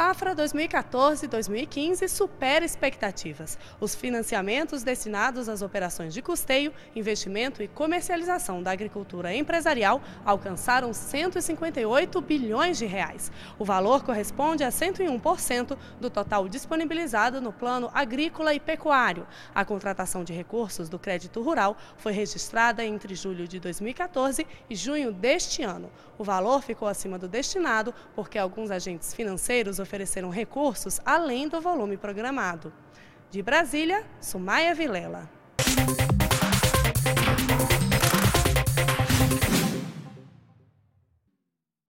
safra 2014-2015 supera expectativas. Os financiamentos destinados às operações de custeio, investimento e comercialização da agricultura empresarial alcançaram 158 bilhões de reais. O valor corresponde a 101% do total disponibilizado no Plano Agrícola e Pecuário. A contratação de recursos do crédito rural foi registrada entre julho de 2014 e junho deste ano. O valor ficou acima do destinado porque alguns agentes financeiros ofereceram recursos além do volume programado. De Brasília, Sumaya Vilela.